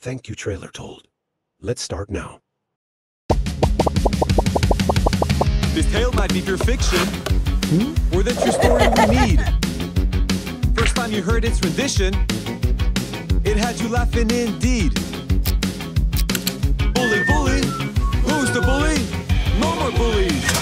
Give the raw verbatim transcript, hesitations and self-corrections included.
Thank you, TrailerTold. Let's start now. This tale might be pure fiction, hmm? or the true story we need. First time you heard its rendition, it had you laughing indeed. Bully, bully, who's the bully? No more bullies.